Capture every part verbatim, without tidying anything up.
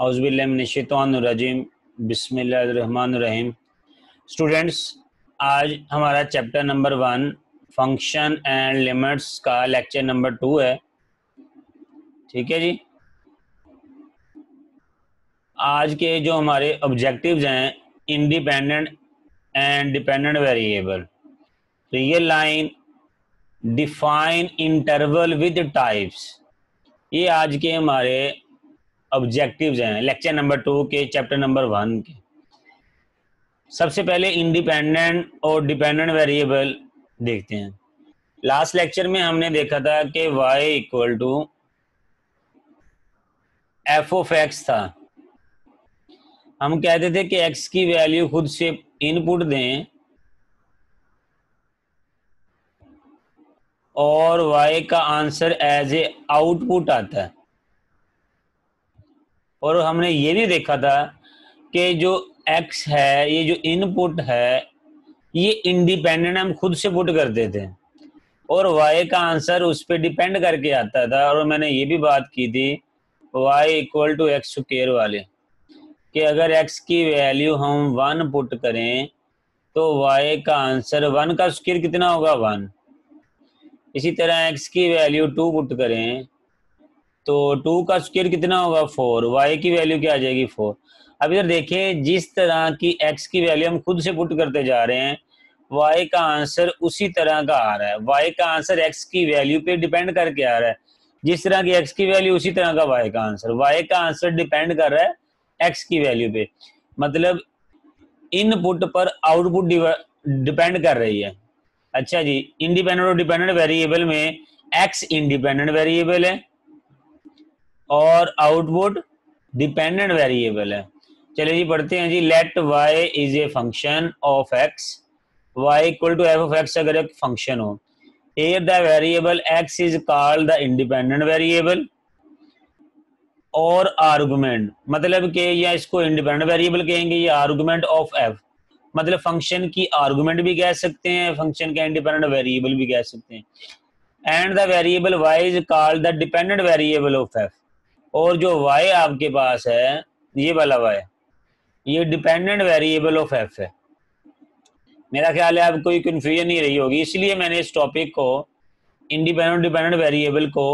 औज़ुबिल्लाहिमिनश्शैतानिर्रजीम बिस्मिल्लाहिर्रहमानिर्रहीम। स्टूडेंट्स, आज हमारा chapter number one function and limits का लेक्चर नंबर टू है। ठीक है जी, आज के जो हमारे ऑब्जेक्टिव्स हैं independent and dependent variable, real line, define interval with types, ये आज के हमारे ऑब्जेक्टिव्स हैं लेक्चर नंबर टू के चैप्टर नंबर वन के। सबसे पहले इंडिपेंडेंट और डिपेंडेंट वेरिएबल देखते हैं। लास्ट लेक्चर में हमने देखा था कि y equal to F of x था। हम कहते थे कि x की वैल्यू खुद से इनपुट दें और y का आंसर एज ए आउटपुट आता है। और हमने ये भी देखा था कि जो x है, ये जो इनपुट है, ये इंडिपेंडेंट हम खुद से पुट करते थे और y का आंसर उस पर डिपेंड करके आता था। और मैंने ये भी बात की थी y equal to x square वाले कि अगर x की वैल्यू हम वन पुट करें तो y का आंसर वन का स्क्वायर कितना होगा, वन। इसी तरह x की वैल्यू टू पुट करें तो टू का स्क्वायर कितना होगा, फोर। y की वैल्यू क्या आ जाएगी, फोर। अब इधर देखें, जिस तरह की x की वैल्यू हम खुद से पुट करते जा रहे हैं y का आंसर उसी तरह का आ रहा है। y का आंसर x की वैल्यू पे डिपेंड करके आ रहा है। जिस तरह की x की वैल्यू उसी तरह का y का आंसर। y का आंसर डिपेंड कर रहा है x की वैल्यू पे, मतलब इनपुट पर आउटपुट डिपेंड कर रही है। अच्छा जी, इंडिपेंडेंट और डिपेंडेंट वेरिएबल में x इंडिपेंडेंट वेरिएबल है और आउटपुट डिपेंडेंट वेरिएबल है। चलिए जी पढ़ते हैं जी। Let y is a function of x, y equal to F of x अगर एक फंक्शन हो। Here the variable x is called the independent variable और आर्गुमेंट, मतलब के या इसको इंडिपेंडेंट वेरिएबल कहेंगे या आर्गुमेंट ऑफ f, मतलब फंक्शन की आर्गुमेंट भी कह सकते हैं, फंक्शन का इंडिपेंडेंट वेरिएबल भी कह सकते हैं। And the variable y is called the dependent variable of f, और जो y आपके पास है ये वाला y, ये डिपेंडेंट वेरिएबल ऑफ f है। मेरा ख्याल है आपको कोई कन्फ्यूजन नहीं रही होगी, इसलिए मैंने इस टॉपिक को इंडिपेंडेंट डिपेंडेंट वेरिएबल को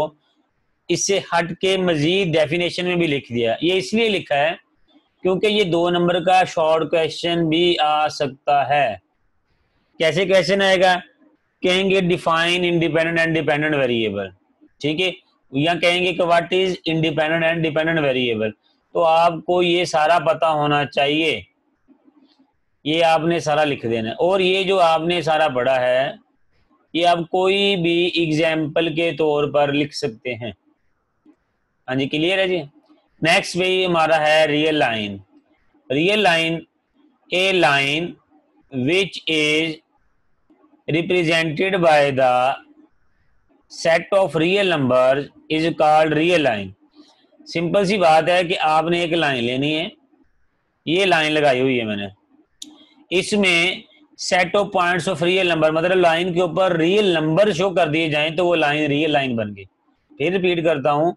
इससे हट के मजीद डेफिनेशन में भी लिख दिया। ये इसलिए लिखा है क्योंकि ये दो नंबर का शॉर्ट क्वेश्चन भी आ सकता है। कैसे क्वेश्चन आएगा, कहेंगे define independent and dependent variable, ठीक है, या कहेंगे कि what is independent and dependent variable. तो आपको ये सारा पता होना चाहिए, ये आपने सारा लिख देना है। और ये जो आपने सारा पढ़ा है ये आप कोई भी एग्जाम्पल के तौर पर लिख सकते हैं। हाँ जी, क्लियर है जी। नेक्स्ट भाई हमारा है real line. Real line, a line which is represented by the set of real number is called real line. Simple सी बात है कि आपने एक लाइन लेनी है, ये लाइन लगाई हुई है मैंने, इसमें set of points of real number, मतलब लाइन के ऊपर रियल नंबर शो कर दिए जाएं तो वो लाइन रियल लाइन बन गई। फिर रिपीट करता हूं,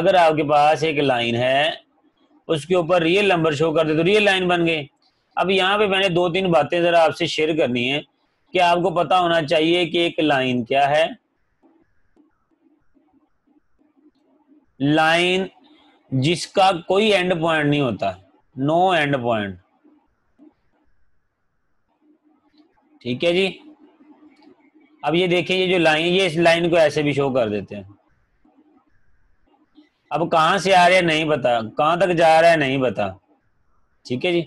अगर आपके पास एक लाइन है उसके ऊपर रियल नंबर शो कर दे तो रियल लाइन बन गई। अब यहाँ पे मैंने दो तीन बातें जरा आपसे शेयर करनी है कि आपको पता होना चाहिए कि एक लाइन क्या है। लाइन जिसका कोई एंड पॉइंट नहीं होता, नो एंड पॉइंट, ठीक है जी। अब ये देखिए, ये जो लाइन, ये इस लाइन को ऐसे भी शो कर देते हैं। अब कहां से आ रहा है नहीं पता, कहां तक जा रहा है नहीं पता, ठीक है जी।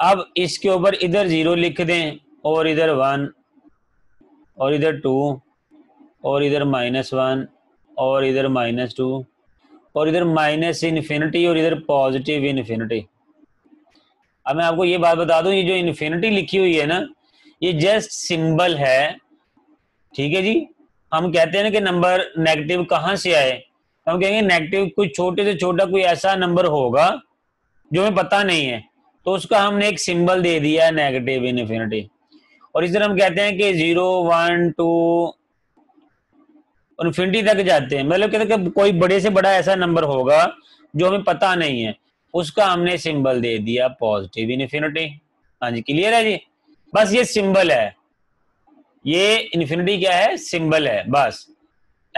अब इसके ऊपर इधर जीरो लिख दें और इधर वन और इधर टू और इधर माइनस वन और इधर माइनस टू और इधर माइनस इन्फिनिटी और इधर पॉजिटिव इन्फिनिटी। अब मैं आपको ये बात बता दूं, ये जो इन्फिनिटी लिखी हुई है ना, ये जस्ट सिंबल है, ठीक है जी। हम कहते हैं ना कि नंबर नेगेटिव कहाँ से आए, हम कहेंगे नेगेटिव कोई छोटे से छोटा कोई ऐसा नंबर होगा जो हमें पता नहीं है, तो उसका हमने एक सिंबल दे दिया नेगेटिव इन्फिनिटी। और इस तरह हम कहते हैं कि जीरो वन टू इन्फिनिटी तक जाते हैं, मतलब कहते हैं कि कोई बड़े से बड़ा ऐसा नंबर होगा जो हमें पता नहीं है, उसका हमने सिंबल दे दिया पॉजिटिव इन्फिनिटी। हाँ जी क्लियर है जी, बस ये सिंबल है, ये इन्फिनिटी क्या है सिंबल है, बस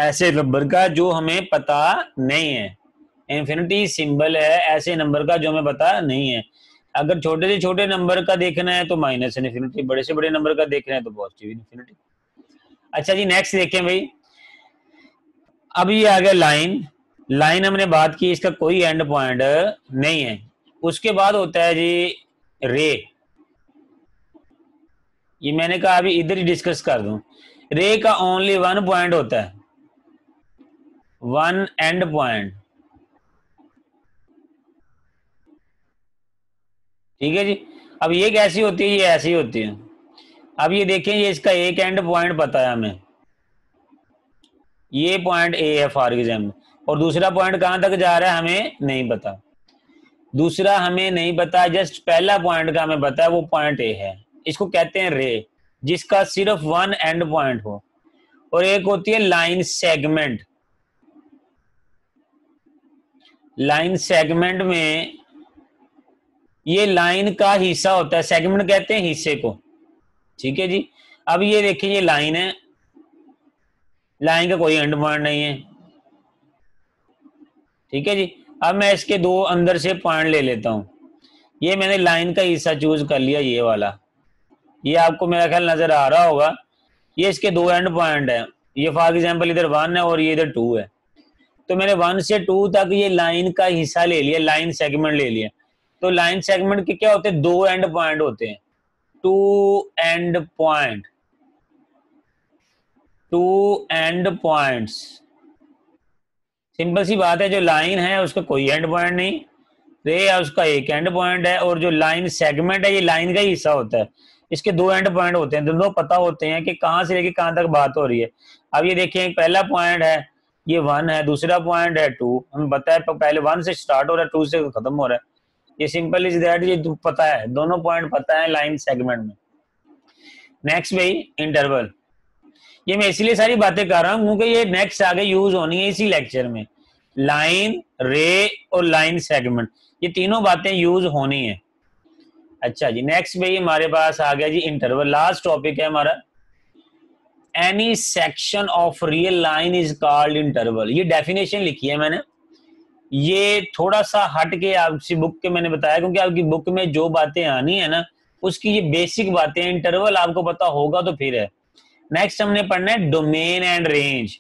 ऐसे नंबर का जो हमें पता नहीं है, इन्फिनिटी सिंबल है ऐसे नंबर का जो हमें पता नहीं है। अगर छोटे से छोटे नंबर का देखना है तो माइनस इन्फिनिटी, बड़े से बड़े नंबर का देखना है तो पॉजिटिव इन्फिनिटी। अच्छा जी नेक्स्ट देखें भाई, अब ये आ गया लाइन, लाइन हमने बात की इसका कोई एंड पॉइंट नहीं है। उसके बाद होता है जी रे, ये मैंने कहा अभी इधर ही डिस्कस कर दूं, रे का ओनली वन पॉइंट होता है, वन एंड पॉइंट, ठीक है जी। अब ये कैसी होती है, ये ऐसी होती है। अब ये देखें ये इसका एक एंड पॉइंट पता है हमें, ये पॉइंट ए है फॉर एग्जाम्पल, और दूसरा पॉइंट कहां तक जा रहा है हमें नहीं पता, दूसरा हमें नहीं पता, जस्ट पहला पॉइंट का हमें पता है वो पॉइंट ए है। इसको कहते हैं रे, जिसका सिर्फ वन एंड पॉइंट हो। और एक होती है लाइन सेगमेंट, लाइन सेगमेंट में ये लाइन का हिस्सा होता है, सेगमेंट कहते हैं हिस्से को, ठीक है जी। अब ये देखिए ये लाइन है, लाइन का कोई एंड पॉइंट नहीं है, ठीक है जी। अब मैं इसके दो अंदर से पॉइंट ले लेता हूं, ये मैंने लाइन का हिस्सा चूज कर लिया, ये वाला, ये आपको मेरा ख्याल नजर आ रहा होगा। ये इसके दो एंड पॉइंट है, ये फॉर एग्जाम्पल इधर वन है और ये इधर टू है, तो मैंने वन से टू तक ये लाइन का हिस्सा ले लिया, लाइन सेगमेंट ले लिया। तो लाइन सेगमेंट के क्या होते हैं दो एंड पॉइंट होते हैं, two end point, two end points. Simple सी बात है, जो लाइन है उसका कोई एंड पॉइंट नहीं, रे है उसका एक एंड पॉइंट है, और जो लाइन सेगमेंट है ये लाइन का ही हिस्सा होता है, इसके दो एंड पॉइंट होते हैं। दोनों पता होते हैं कि कहां से लेके कहां तक बात हो रही है। अब ये देखिए पहला पॉइंट है ये वन है, दूसरा पॉइंट है टू, हमें पता है पहले वन से स्टार्ट हो रहा है टू से खत्म हो रहा है, ये सिंपल इज दैट, ये पता है, दोनों पॉइंट पता है लाइन सेगमेंट में। नेक्स्ट भाई इंटरवल, ये मैं इसलिए सारी बातें कर रहा हूँ क्योंकि ये नेक्स्ट आगे यूज होनी है इसी लेक्चर में। लाइन, रे और लाइन सेगमेंट, ये तीनों बातें यूज होनी है। अच्छा जी नेक्स्ट भाई हमारे पास आ गया जी इंटरवल, लास्ट टॉपिक है हमारा। Any section of real line is called interval, ये डेफिनेशन लिखी है मैंने, ये थोड़ा सा हट के आपकी बुक के मैंने बताया क्योंकि आपकी बुक में जो बातें आनी है ना उसकी ये बेसिक बातें, इंटरवल आपको पता होगा तो फिर है। नेक्स्ट हमने पढ़ना है डोमेन एंड रेंज,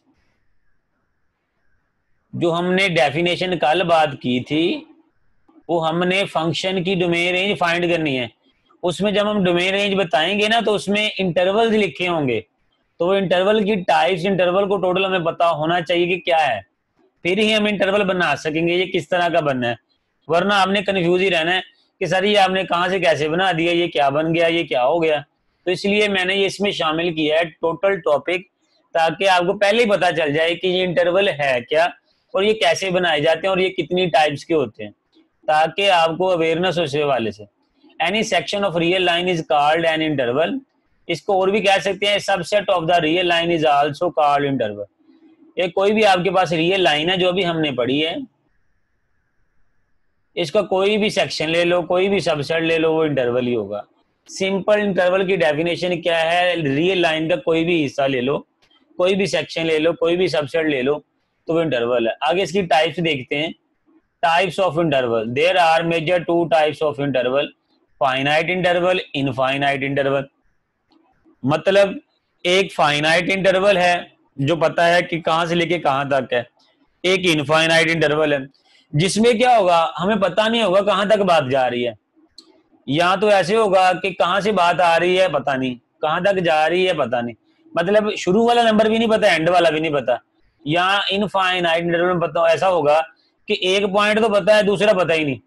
जो हमने डेफिनेशन कल बात की थी, वो हमने फंक्शन की डोमेन रेंज फाइंड करनी है। उसमें जब हम डोमेन रेंज बताएंगे ना तो उसमें इंटरवल लिखे होंगे, तो वो इंटरवल की टाइप्स, इंटरवल को टोटल हमें पता होना चाहिए कि क्या है, फिर ही हम इंटरवल बना सकेंगे ये किस तरह का बनना है, वरना आपने कंफ्यूज ही रहना है कि सर ये आपने कहाँ से कैसे बना दिया, ये क्या बन गया, ये क्या हो गया। तो इसलिए मैंने ये इसमें शामिल किया है टोटल टॉपिक, ताकि आपको पहले ही पता चल जाए कि ये इंटरवल है क्या और ये कैसे बनाए जाते हैं और ये कितनी टाइप्स के होते हैं, ताकि आपको अवेयरनेस हो इस वाले से। Any section of real line is called an interval, इसको और भी कह सकते हैं subset of the real line is also called interval. ये कोई भी आपके पास रियल लाइन है जो भी हमने पढ़ी है, इसका कोई भी सेक्शन ले लो, कोई भी सबसेट ले लो, वो इंटरवल ही होगा। सिंपल इंटरवल की डेफिनेशन क्या है, रियल लाइन का कोई भी हिस्सा ले लो, कोई भी सेक्शन ले लो, कोई भी सबसेट ले लो, तो वो इंटरवल है। आगे इसकी टाइप्स देखते हैं, types of interval, there are major two types of interval, finite interval, infinite interval. मतलब एक फाइनाइट इंटरवल है जो पता है कि कहां से लेके कहां तक है, एक इनफाइनाइट इंटरवल है जिसमें क्या होगा हमें पता नहीं होगा कहां तक बात जा रही है, या तो ऐसे होगा कि कहां से बात आ रही है पता नहीं, कहां तक जा रही है पता नहीं, मतलब शुरू वाला नंबर भी नहीं पता, एंड वाला भी नहीं पता। या इनफाइनाइट इंटरवल में पता ऐसा होगा कि एक पॉइंट तो पता है दूसरा पता ही नहीं।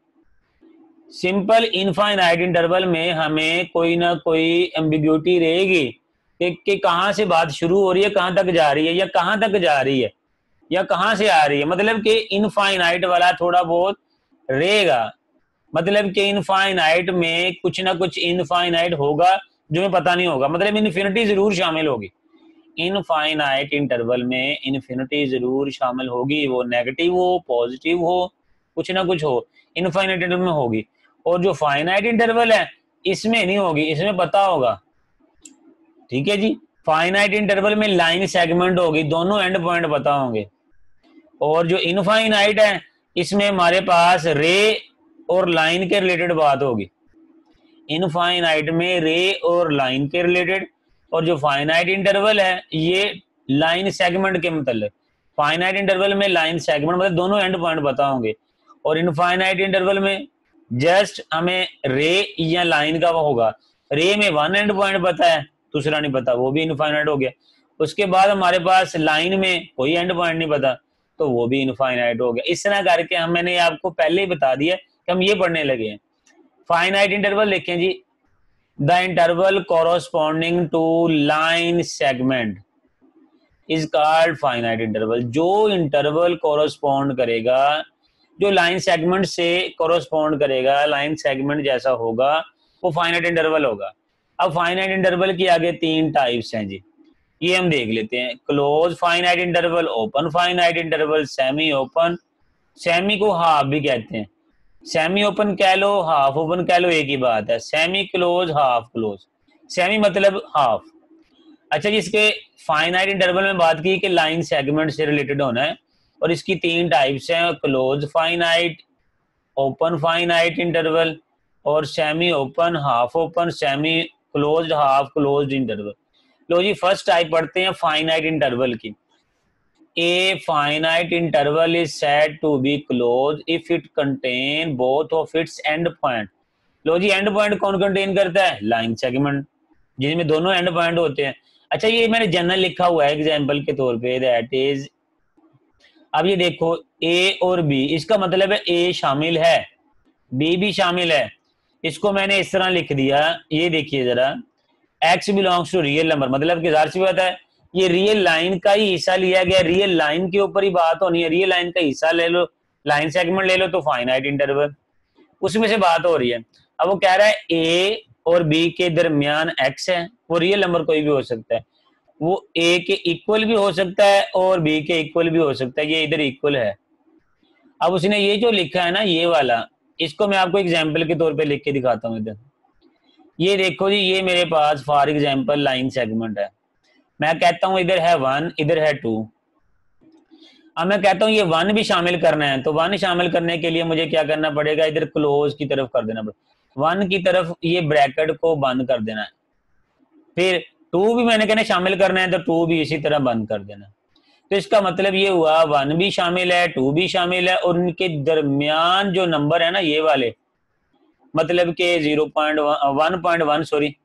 सिंपल इनफाइनाइट इंटरवल में हमें कोई ना कोई एम्बिग्युइटी रहेगी कि कहां से बात शुरू हो रही है, कहां तक जा रही है, या कहां तक जा रही है, या कहां से आ रही है। मतलब कि इनफाइनाइट वाला थोड़ा बहुत रहेगा, मतलब कि इनफाइनाइट में कुछ ना कुछ इनफाइनाइट होगा जो हमें पता नहीं होगा, मतलब इन्फिनिटी जरूर शामिल होगी। इनफाइनाइट इंटरवल में इन्फिनिटी जरूर शामिल होगी, वो नेगेटिव हो, पॉजिटिव हो, कुछ ना कुछ हो, इनफाइनाइट इंटरवल में होगी। और जो फाइनाइट इंटरवल है इसमें नहीं होगी, इसमें पता होगा। ठीक है जी, फाइनाइट इंटरवल में लाइन सेगमेंट होगी, दोनों एंड पॉइंट पता होंगे। और जो इनफाइनाइट है इसमें हमारे पास रे और लाइन के रिलेटेड बात होगी। इनफाइनाइट में रे और लाइन के रिलेटेड, और जो फाइनाइट इंटरवल है ये लाइन सेगमेंट के मतलब, फाइनाइट इंटरवल में लाइन सेगमेंट मतलब दोनों एंड पॉइंट पता होंगे, और इनफाइनाइट इंटरवल में जस्ट हमें रे या लाइन का होगा। रे में वन एंड पॉइंट पता है, दूसरा नहीं पता, वो भी इनफाइनाइट हो गया। उसके बाद हमारे पास लाइन में कोई एंड पॉइंट नहीं पता, तो वो भी इनफाइनाइट हो गया। इस तरह करके हम, मैंने आपको पहले ही बता दिया कि हम ये पढ़ने लगे हैं। फाइनाइट इंटरवल देखें जी, the interval corresponding to line segment is called finite interval. जो इंटरवल कॉरस्पॉन्ड करेगा, जो लाइन सेगमेंट से कॉरस्पॉन्ड करेगा, लाइन सेगमेंट जैसा होगा, वो फाइनाइट इंटरवल होगा। अब फाइनाइट इंटरवल की आगे तीन टाइप्स हैं जी, ये हम देख लेते हैं। Close finite interval, open finite interval, semi open, semi को हाफ भी कहते हैं, सेमी ओपन कह लो हाफ ओपन कह लो एक ही बात है, semi close half close, semi मतलब हाफ। अच्छा जी, इसके फाइनाइट इंटरवल में बात की कि लाइन सेगमेंट से रिलेटेड होना है, और इसकी तीन टाइप्स हैं, close finite, open finite interval और semi open, half open, semi close, half close interval. लो जी, फर्स्ट टाइप पढ़ते हैं फाइनाइट इंटरवल की। A finite interval is said to be close if it contain both of its end point. लो जी, end point कौन contain करता है? लाइन सेगमेंट, जिसमें दोनों एंड पॉइंट होते हैं। अच्छा, ये मैंने जनरल लिखा हुआ है एग्जाम्पल के तौर पे, दैट इज। अब ये देखो, ए और बी, इसका मतलब है ए शामिल है, बी भी शामिल है। इसको मैंने इस तरह लिख दिया, ये देखिए जरा, x belongs to real number, मतलब कि जाहिर सी बात है ये रियल लाइन का ही हिस्सा लिया गया, रियल लाइन के ऊपर ही बात होनी है। रियल लाइन का हिस्सा ले लो, लाइन सेगमेंट ले लो, तो फाइनाइट इंटरवल उसमें से बात हो रही है। अब वो कह रहा है ए और बी के दरमियान एक्स है, वो रियल नंबर कोई भी हो सकता है, वो ए के इक्वल भी हो सकता है और बी के इक्वल भी हो सकता है, ये इधर इक्वल है। अब उसने ये जो लिखा है ना, ये वाला, इसको मैं आपको एग्जाम्पल के तौर पर लिख के दिखाता हूँ। इधर ये देखो जी, ये मेरे पास फॉर एग्जाम्पल लाइन सेगमेंट है, मैं कहता हूँ इधर है वन, इधर है टू। अब मैं कहता हूँ ये वन भी शामिल करना है, तो वन शामिल करने के लिए मुझे क्या करना पड़ेगा, इधर क्लोज की तरफ कर देना पड़ेगा, वन की तरफ ये ब्रैकेट को बंद कर देना है। फिर टू भी मैंने कहना शामिल करना है, तो टू भी इसी तरह बंद कर देना। तो इसका मतलब ये हुआ वन भी शामिल है, टू भी शामिल है, और उनके दरमियान जो नंबर है ना, ये वाले, मतलब के zero point one point one sorry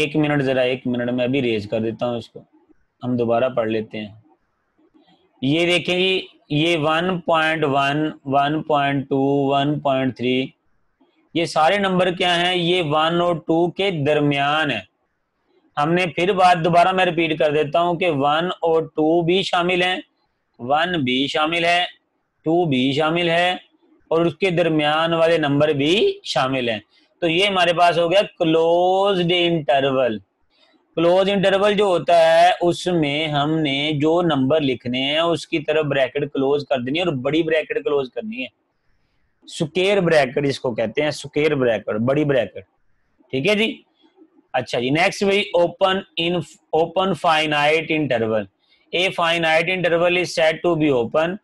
एक मिनट जरा, एक मिनट में अभी रेज कर देता हूँ इसको, हम दोबारा पढ़ लेते हैं। ये देखें जी, ये one point one one point two one point three ये सारे नंबर क्या हैं? ये वन और टू के दरमियान है। हमने फिर बात दोबारा मैं रिपीट कर देता हूँ कि वन और टू भी शामिल हैं, वन भी शामिल है, टू भी शामिल है, और उसके दरमियान वाले नंबर भी शामिल हैं। तो ये हमारे पास हो गया क्लोज्ड इंटरवल। क्लोज इंटरवल जो होता है उसमें हमने जो नंबर लिखने हैं उसकी तरफ ब्रैकेट क्लोज कर देनी है, और बड़ी ब्रैकेट क्लोज करनी है, स्क्वायर ब्रैकेट इसको कहते हैं, स्क्वायर ब्रैकेट, बड़ी ब्रैकेट। ठीक है जी। अच्छा जी, नेक्स्ट भाई open in open finite interval. A finite interval is said to be open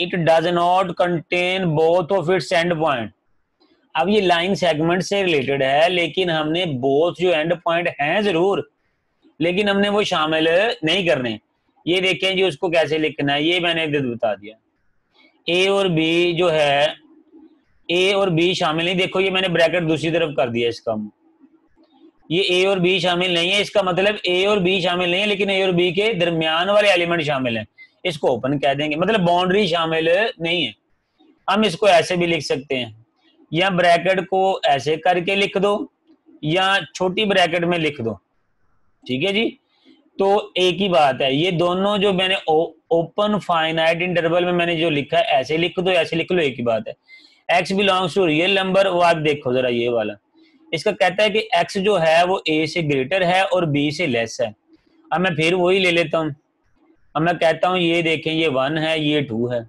it does not contain both of its end point. अब ये लाइन सेगमेंट से रिलेटेड है, लेकिन हमने बोथ जो एंड पॉइंट हैं जरूर, लेकिन हमने वो शामिल नहीं करने। ये देखें जी, उसको कैसे लिखना है, ये मैंने बता दिया। ए और बी जो है, ए और बी शामिल नहीं, देखो ये मैंने ब्रैकेट दूसरी तरफ कर दिया इसका, ये ए और बी शामिल नहीं है, इसका मतलब ए और बी शामिल नहीं है, लेकिन ए और बी के दरमियान वाले एलिमेंट शामिल हैं, इसको ओपन कह देंगे, मतलब बाउंड्री शामिल नहीं है। हम इसको ऐसे भी लिख सकते हैं, या ब्रैकेट को ऐसे करके लिख दो, या छोटी ब्रैकेट में लिख दो। ठीक है जी, तो एक ही बात है, ये दोनों जो मैंने ओपन फाइनाइट इंटरवल में मैंने जो लिखा है, ऐसे लिख दो ऐसे लिख लो, एक ही बात है। X belongs to real number, वो आप देखो जरा ये वाला, इसका कहता है कि एक्स जो है वो ए से ग्रेटर है और बी से लेस है। अब मैं फिर वही ले लेता हूँ, अब मैं कहता हूँ ये देखें, ये वन है, ये टू है,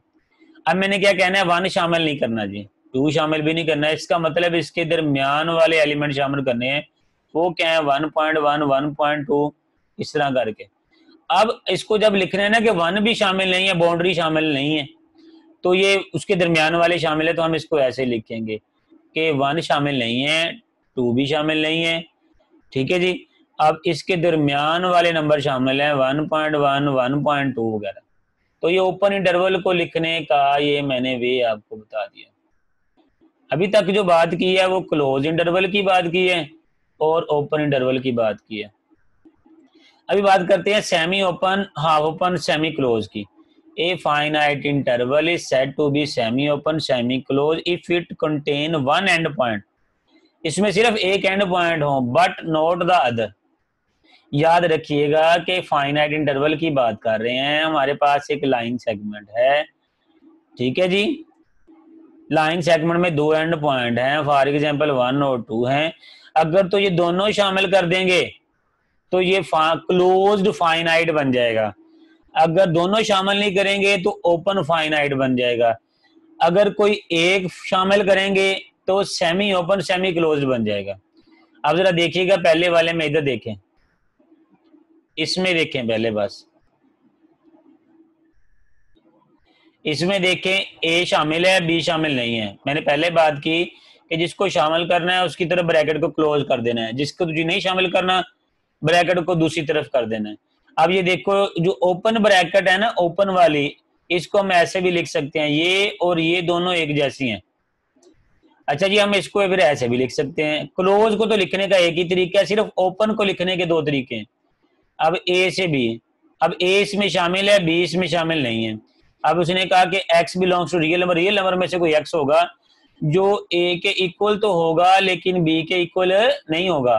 अब मैंने क्या कहना है, वन शामिल नहीं करना जी, टू शामिल भी नहीं करना है, इसका मतलब इसके दरमियान वाले एलिमेंट शामिल करने हैं। वो क्या है, one point one one point two इस तरह करके। अब इसको जब लिख रहे हैं ना कि वन भी शामिल नहीं है, बाउंड्री शामिल नहीं है, तो ये उसके दरमियान वाले शामिल है, तो हम इसको ऐसे लिखेंगे कि वन शामिल नहीं है, टू भी शामिल नहीं है, ठीक है जी। अब इसके दरमियान वाले नंबर शामिल हैं one point one one point two वगैरह। तो ये ओपन इंटरवल को लिखने का ये मैंने वे आपको बता दिया। अभी तक जो बात की है वो क्लोज इंटरवल की बात की है और ओपन इंटरवल की बात की है। अभी बात करते हैं semi open, half open, semi close की। A finite interval is said to be semi open, semi close if it contain one end point, इसमें सिर्फ एक एंड पॉइंट हो बट नॉट द अदर। याद रखिएगा कि फाइनाइट इंटरवल की बात कर रहे हैं, हमारे पास एक लाइन सेगमेंट है, ठीक है जी। लाइन सेगमेंट में दो एंड पॉइंट हैं, फॉर एग्जांपल वन और टू हैं। अगर तो ये दोनों शामिल कर देंगे तो ये क्लोज्ड फाइनाइट बन जाएगा, अगर दोनों शामिल नहीं करेंगे तो ओपन फाइनाइट बन जाएगा, अगर कोई एक शामिल करेंगे तो सेमी ओपन सेमी क्लोज्ड बन जाएगा। अब जरा देखिएगा पहले वाले में, इधर देखें, इसमें देखें पहले, बस इसमें देखें ए शामिल है, बी शामिल नहीं है। मैंने पहले बात की कि जिसको शामिल करना है उसकी तरफ ब्रैकेट को क्लोज कर देना है, जिसको तुझे नहीं शामिल करना ब्रैकेट को दूसरी तरफ कर देना है। अब ये देखो जो ओपन ब्रैकेट है ना, ओपन वाली, इसको हम ऐसे भी लिख सकते हैं, ये और ये दोनों एक जैसी हैं। अच्छा जी, हम इसको फिर ऐसे भी लिख सकते हैं। क्लोज को तो लिखने का एक ही तरीका है, सिर्फ ओपन को लिखने के दो तरीके हैं। अब ए से बी, अब ए इसमें शामिल है, बी इसमें शामिल नहीं है। अब उसने कहा कि x belongs to real number, real number में से कोई x होगा जो a के इक्वल तो होगा लेकिन b के इक्वल नहीं होगा।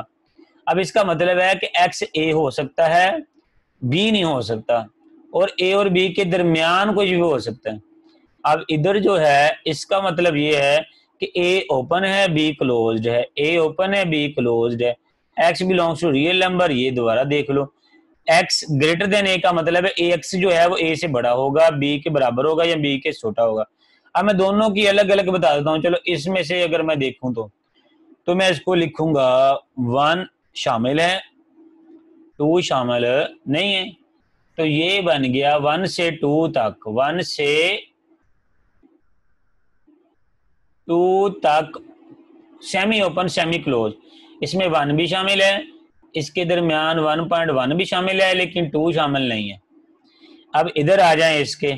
अब इसका मतलब है कि x a हो सकता है, b नहीं हो सकता, और a और b के दरमियान कुछ भी हो सकता है। अब इधर जो है इसका मतलब ये है कि a ओपन है, b क्लोज्ड है, a ओपन है, b क्लोज्ड है, x belongs to real number. ये दोबारा देख लो, एक्स ग्रेटर देन ए का मतलब है एक्स जो है वो ए से बड़ा होगा, बी के बराबर होगा या बी के छोटा होगा। अब मैं दोनों की अलग अलग बता देता हूँ। चलो इसमें से अगर मैं देखूं तो तो मैं इसको लिखूंगा वन शामिल है, टू शामिल नहीं है, तो ये बन गया वन से टू तक, वन से टू तक सेमी ओपन सेमी क्लोज। इसमें वन भी शामिल है, इसके दरमियान वन पॉइंट वन भी शामिल है लेकिन टू शामिल नहीं है। अब इधर आ जाएं, इसके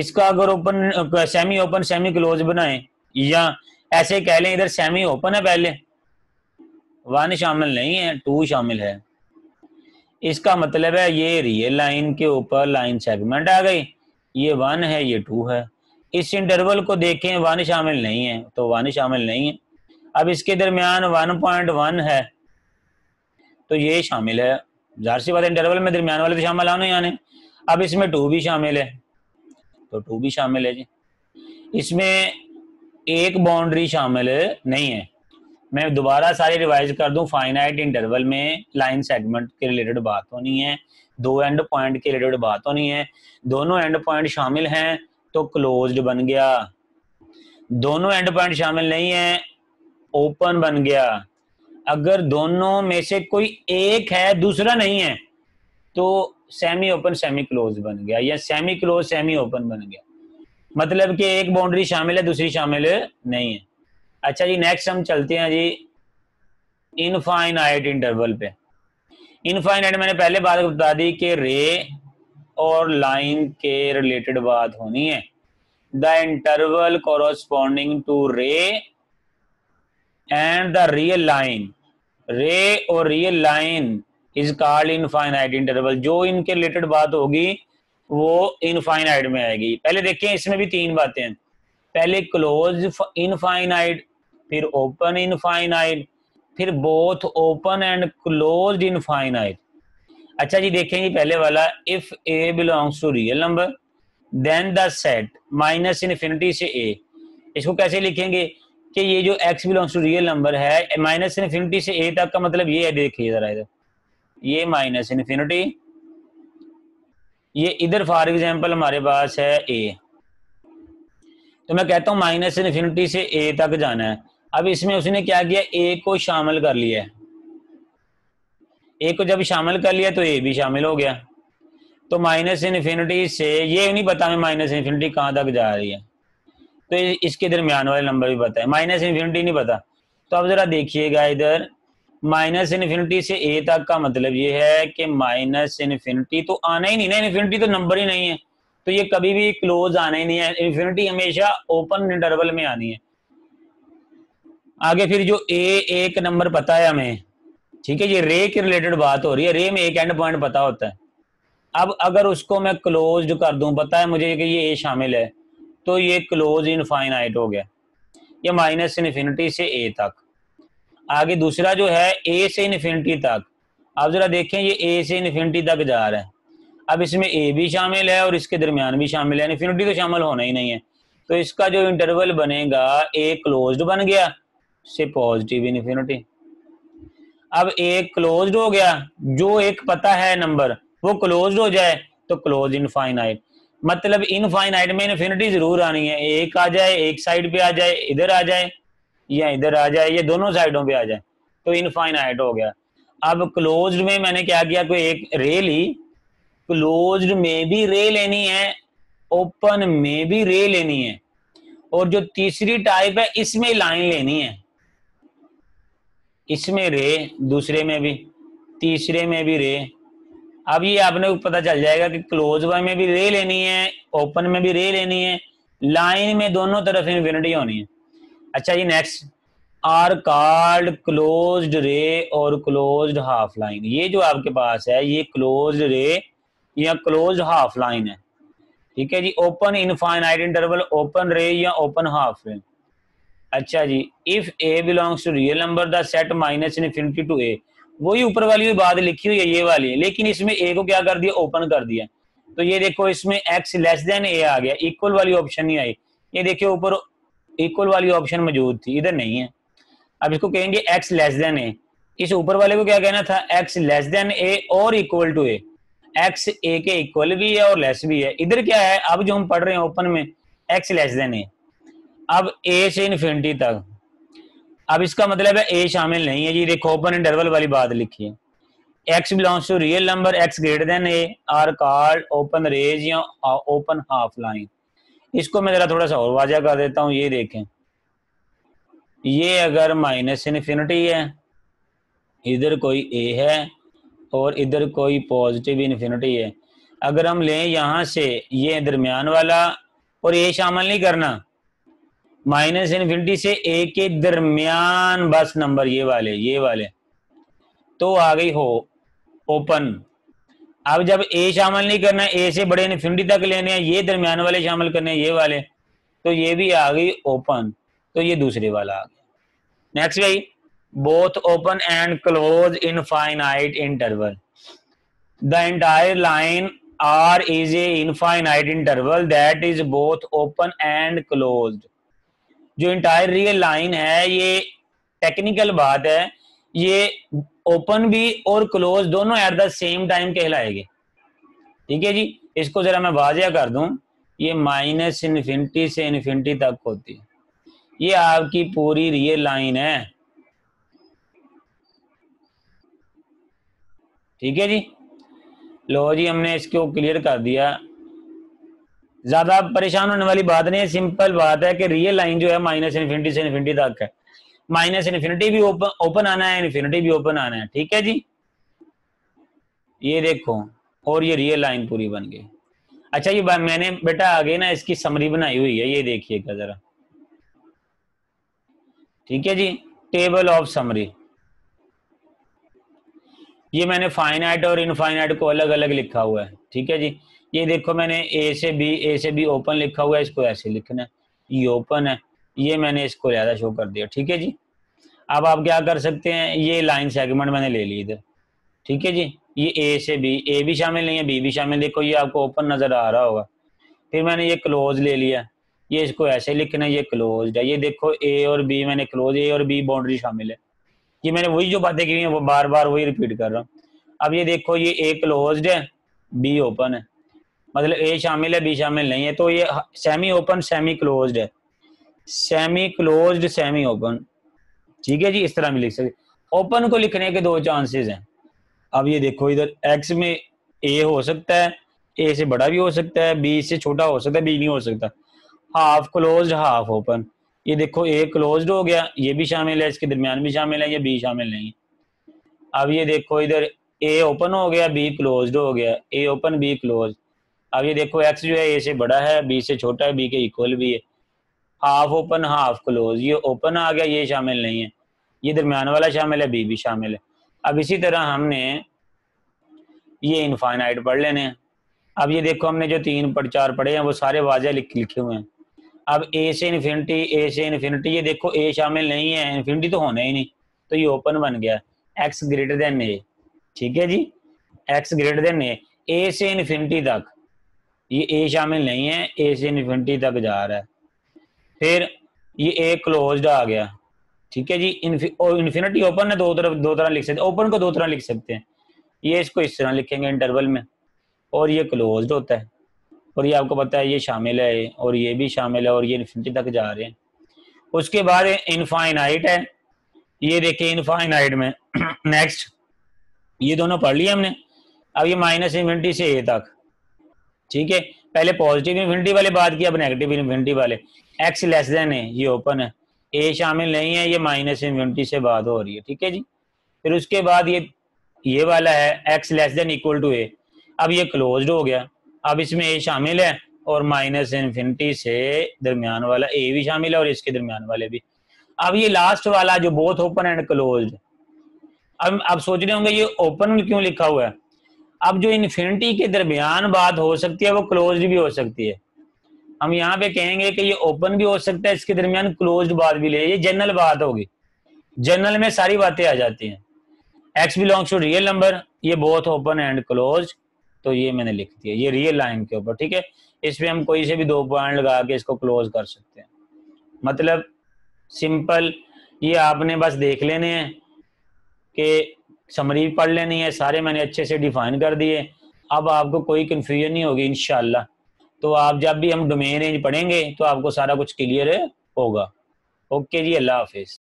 इसका अगर open semi open semi close बनाएं, या ऐसे कह लें इधर सेमी ओपन है, पहले वन शामिल नहीं है, टू शामिल है, इसका मतलब है ये रियल लाइन के ऊपर लाइन सेगमेंट आ गई, ये वन है, ये टू है। इस इंटरवल को देखें, वन शामिल नहीं है तो वन शामिल नहीं है। अब इसके दरमियान वन पॉइंट वन है तो ये शामिल है, जाहिर सी बात है इंटरवल में दरमियान वाले तो शामिल आने आने। अब इसमें टू भी शामिल है तो टू भी शामिल है जी। इसमें एक बाउंड्री शामिल नहीं है। मैं दोबारा सारी रिवाइज कर दूं, फाइनाइट इंटरवल में लाइन सेगमेंट के रिलेटेड बात होनी है, दो एंड पॉइंट के रिलेटेड बात होनी है, दोनों एंड पॉइंट शामिल हैं तो क्लोज्ड बन गया, दोनों एंड पॉइंट शामिल नहीं है ओपन बन गया, अगर दोनों में से कोई एक है दूसरा नहीं है तो सेमी ओपन सेमी क्लोज बन गया, या सेमी क्लोज सेमी ओपन बन गया, मतलब कि एक बाउंड्री शामिल है दूसरी शामिल नहीं है। अच्छा जी, नेक्स्ट हम चलते हैं जी इनफाइनाइट इंटरवल पे। इनफाइनाइट मैंने पहले बात बता दी कि रे और लाइन के रिलेटेड बात होनी है। The interval corresponding to ray and the real line, ray और real line is called infinite interval. जो इनके रिलेटेड बात होगी वो इनफाइनाइट में आएगी। पहले देखें, इसमें भी तीन बातें हैं, पहले क्लोज इनफाइनाइट, फिर ओपन इनफाइनाइट, फिर both open and close infinite. अच्छा जी, देखेंगे पहले वाला, if a belongs to real number then the set minus infinity से ए, इसको कैसे लिखेंगे कि ये जो x belongs to real number है, माइनस इन्फिनिटी से a तक का मतलब ये है, देखिए जरा इधर, ये माइनस इन्फिनिटी, ये इधर फॉर एग्जांपल हमारे पास है a, तो मैं कहता हूँ माइनस इन्फिनिटी से ए तक जाना है। अब इसमें उसने क्या किया, ए को शामिल कर लिया है, ए को जब शामिल कर लिया तो ए भी शामिल हो गया। तो माइनस इन्फिनिटी से ये नहीं पता मैं माइनस इन्फिनिटी कहाँ तक जा रही है, तो इसके दरमियान वाले नंबर भी पता है, माइनस इन्फिनिटी नहीं पता। तो आप जरा देखिएगा इधर, माइनस इन्फिनिटी से ए तक का मतलब ये है कि माइनस इन्फिनिटी तो आना ही नहीं ना, इन्फिनिटी तो नंबर ही नहीं है, तो ये कभी भी क्लोज आना ही नहीं है, इन्फिनिटी हमेशा ओपन इंटरवल में आनी है। आगे फिर जो ए एक नंबर पता है हमें, ठीक है, ये रे के रिलेटेड बात हो रही है, रे में एक एंड पॉइंट पता होता है। अब अगर उसको मैं क्लोज कर दूं, पता है मुझे कि ये ए शामिल है, तो ये क्लोज इनफाइनाइट हो गया, ये माइनस इन्फिनिटी से ए तक। आगे दूसरा जो है ए से इन्फिनिटी तक, आप जरा देखें ये ए से इन्फिनिटी तक जा रहा है। अब इसमें ए भी शामिल है और इसके दरमियान भी शामिल है, इन्फिनिटी तो शामिल होना ही नहीं है, तो इसका जो इंटरवल बनेगा ए क्लोज्ड बन गया से पॉजिटिव इन्फिनिटी। अब ए क्लोज्ड हो गया, जो एक पता है नंबर वो क्लोज्ड हो जाए तो क्लोज इनफाइनाइट, मतलब इनफाइनाइट में इन्फिनिटी जरूर आनी है, एक आ जाए, एक साइड पे आ जाए, इधर आ जाए या इधर आ जाए या दोनों साइडों पे आ जाए, तो इनफाइनाइट हो गया। अब क्लोज्ड में मैंने क्या किया, कोई एक रे ली, क्लोज्ड में भी रे लेनी है, ओपन में भी रे लेनी है, और जो तीसरी टाइप है इसमें लाइन लेनी है, इसमें रे, दूसरे में भी, तीसरे में भी रे। अब ये आपने पता चल जाएगा कि क्लोज वन में भी रे लेनी है, ओपन में भी रे लेनी है, लाइन में दोनों तरफ इन्फिनिटी होनी है। अच्छा ये नेक्स्ट आर कॉल्ड क्लोज्ड रे और क्लोज्ड हाफ लाइन। ये जो आपके पास है ये क्लोज्ड रे या क्लोज्ड हाफ लाइन है, ठीक है जी। Open infinite interval, open ray या ओपन हाफ रे। अच्छा जी, if a belongs to real number the set minus infinity to a, वही ऊपर वाली भी बात लिखी हुई है, ये वाली, लेकिन इसमें ए को क्या कर दिया, ओपन कर दिया। तो ये देखो इसमें एक्स लेस देन ए आ गया, इक्वल वाली ऑप्शन नहीं आई। ये देखिए ऊपर इक्वल वाली ऑप्शन मौजूद थी, इधर नहीं है। अब इसको कहेंगे एक्स लेस देन ए, इस ऊपर वाले को क्या कहना था, एक्स लेस देन ए और equal to a. X a के इक्वल भी है और लेस भी है। इधर क्या है, अब जो हम पढ़ रहे हैं ओपन में एक्स लेस देन ए। अब ए से इन्फिनिटी तक, अब इसका मतलब है ए शामिल नहीं है जी, देखो ओपन इंटरवल वाली बात लिखी है। X belongs to real number x greater than a are called open rays या ओपन हाफ लाइन। इसको मैं जरा थोड़ा सा और वाजा कर देता हूँ। ये देखें, ये अगर माइनस इन्फिनिटी है, इधर कोई ए है और इधर कोई पॉजिटिव इन्फिनिटी है, अगर हम लें यहाँ से ये दरमियान वाला और ए शामिल नहीं करना, माइनस इन्फिनिटी से ए के दरमियान बस नंबर ये वाले ये वाले तो आ गई हो ओपन। अब जब ए शामिल नहीं करना, ए से बड़े इन्फिनिटी तक लेने हैं, ये दरमियान वाले शामिल करने हैं, ये वाले, तो ये भी आ गई ओपन, तो ये दूसरे वाला आ गया। नेक्स्ट भाई, both open and close infinite interval the entire line are is a infinite interval that is both open and close. जो एंटायर रियल लाइन है, ये टेक्निकल बात है, ये ओपन भी और क्लोज दोनों एट द सेम टाइम कहलाएंगे, ठीक है जी। इसको जरा मैं वाजिया कर दूं, ये माइनस इन्फिनिटी से इन्फिनिटी तक होती है, ये आपकी पूरी रियल लाइन है, ठीक है जी। लो जी, हमने इसको क्लियर कर दिया, ज्यादा परेशान होने वाली बात नहीं है, सिंपल बात है कि रियल लाइन जो है माइनस इन्फिनिटी से इन्फिनिटी तक है, माइनस इन्फिनिटी भी ओपन ओपन आना है, इन्फिनिटी भी ओपन आना है, ठीक है जी। ये देखो, और ये रियल लाइन पूरी बन गई। अच्छा ये मैंने बेटा आगे ना इसकी समरी बनाई हुई है, ये देखिएगा जरा, ठीक है जी। टेबल ऑफ समरी, ये मैंने फाइनाइट और इनफाइनाइट को अलग अलग लिखा हुआ है, ठीक है जी। ये देखो मैंने ए से बी, ए से बी ओपन लिखा हुआ है, इसको ऐसे लिखना है, ये ओपन है, ये मैंने इसको ज्यादा शो कर दिया, ठीक है जी। अब आप क्या कर सकते हैं, ये लाइन सेगमेंट मैंने ले ली इधर, ठीक है जी। ये ए से बी, ए भी शामिल नहीं है, बी भी शामिल, देखो ये आपको ओपन नजर आ रहा होगा। फिर मैंने ये क्लोज ले लिया, ये इसको ऐसे लिखना है, ये क्लोज है, ये देखो ए और बी मैंने क्लोज, ए और बी बाउंड्री शामिल है। ये मैंने वही जो बातें की हैं वो बार बार वही रिपीट कर रहा हूँ। अब ये देखो ये ए क्लोज है, बी ओपन है, मतलब ए शामिल है बी शामिल नहीं है, तो ये सेमी ओपन सेमी क्लोज्ड है, सेमी क्लोज्ड सेमी ओपन, ठीक है जी। इस तरह भी लिख सकते। ओपन को लिखने के दो चांसेस हैं। अब ये देखो इधर एक्स में ए हो सकता है, ए से बड़ा भी हो सकता है, बी से छोटा हो सकता है, बी नहीं हो सकता। हाफ क्लोज्ड हाफ ओपन, ये देखो ए क्लोज्ड हो गया, ये भी शामिल है, इसके दरमियान भी शामिल है, ये बी शामिल नहीं। अब ये देखो इधर ए ओपन हो गया, बी क्लोज्ड हो गया, ए ओपन बी क्लोज। अब ये देखो एक्स जो है ए से बड़ा है, बी से छोटा है, बी के इक्वल भी है। हाफ ओपन हाफ क्लोज, ये ओपन आ गया, ये शामिल नहीं है, ये दरमियान वाला शामिल है, बी भी शामिल है। अब इसी तरह हमने ये इनफाइनाइट पढ़ लेने हैं। अब ये देखो हमने जो तीन पढ़ चार पढ़े हैं वो सारे वाज़े लिख लिखे हुए हैं। अब ए से इन्फिनिटी, ए से इन्फिनिटी, ये देखो ए शामिल नहीं है, इन्फिनिटी तो होना ही नहीं, तो ये ओपन बन गया। एक्स ग्रेटर देन ए, ठीक है जी, x greater than a. A से इन्फिनिटी तक ये ए शामिल नहीं है, ए से इन्फिनिटी तक जा रहा है। फिर ये ए क्लोज्ड आ गया, ठीक है जी। इन्फिनिटी ओपन है, दो तरफ दो तरह लिख सकते हैं, ओपन को दो तरह लिख सकते हैं। ये इसको इस तरह लिखेंगे इंटरवल में, और ये क्लोज्ड होता है, और ये आपको पता है ये शामिल है, और ये भी शामिल है, और ये इन्फिनिटी तक जा रहे हैं। उसके बाद इनफाइनाइट है, ये देखिए इनफाइनाइट में नेक्स्ट ये दोनों पढ़ लिए हमने। अब ये माइनस इन्फिनिटी से ए तक, ठीक है। पहले पॉजिटिव इन्फिनिटी वाले बात की, अब नेगेटिव इन्फिनिटी वाले। एक्स लेस देन है, ये ओपन है, ए शामिल नहीं है, ये माइनस इन्फिनिटी से बात हो रही है, ठीक है जी। फिर उसके बाद ये ये वाला है x less than equal to a, अब ये क्लोज्ड हो गया। अब इसमें ए शामिल है, और माइनस इन्फिनिटी से दरमियान वाला ए भी शामिल है, और इसके दरमियान वाले भी। अब ये लास्ट वाला जो बोथ ओपन एंड क्लोज्ड, अब आप सोच रहे होंगे ये ओपन क्यों लिखा हुआ है। अब जो इन्फिनिटी के दरमियान बात हो सकती है वो क्लोज्ड भी हो सकती है। हम यहाँ पे कहेंगे कि ये ओपन भी हो सकता है, इसके दरमियान क्लोज्ड बात भी ले, ये जनरल बात होगी, जनरल में सारी बातें आ जाती हैं। X belongs to real number, ये बोथ ओपन एंड क्लोज्ड, तो ये मैंने लिख दिया, ये रियल लाइन के ऊपर, ठीक है। इसमें हम कोई से भी दो पॉइंट लगा के इसको क्लोज कर सकते हैं, मतलब सिंपल। ये आपने बस देख लेने हैं कि समरी पढ़ लेनी है, सारे मैंने अच्छे से डिफाइन कर दिए, अब आपको कोई कन्फ्यूजन नहीं होगी इंशाल्लाह। तो आप जब भी हम डोमेन रेंज पढ़ेंगे तो आपको सारा कुछ क्लियर होगा। ओके जी, अल्लाह हाफिज़।